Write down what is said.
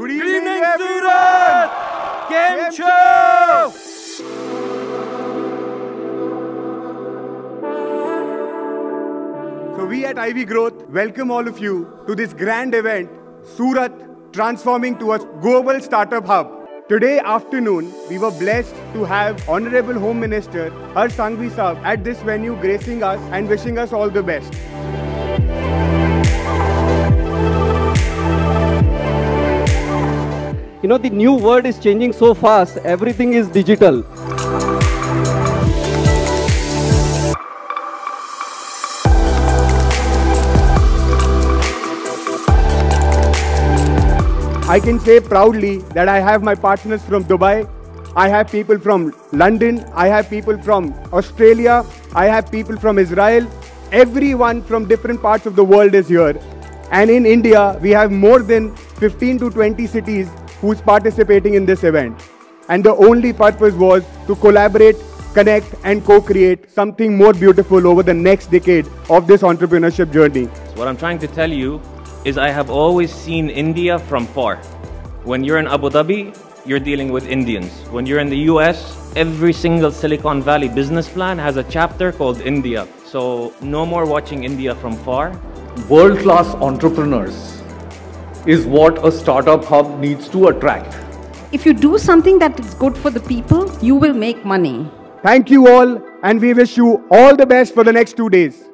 Good evening everyone! Game show! So we at IVY Growth welcome all of you to this grand event, Surat, transforming to a global startup hub. Today afternoon, we were blessed to have Honorable Home Minister Har Sangvi Saab at this venue gracing us and wishing us all the best. You know, the new world is changing so fast, everything is digital. I can say proudly that I have my partners from Dubai, I have people from London, I have people from Australia, I have people from Israel. Everyone from different parts of the world is here. And in India, we have more than 15 to 20 cities who's participating in this event. And the only purpose was to collaborate, connect and co-create something more beautiful over the next decade of this entrepreneurship journey. What I'm trying to tell you is I have always seen India from far. When you're in Abu Dhabi, you're dealing with Indians. When you're in the US, every single Silicon Valley business plan has a chapter called India. So no more watching India from far. World-class entrepreneurs is what a startup hub needs to attract. If you do something that is good for the people, you will make money. Thank you all, and we wish you all the best for the next 2 days.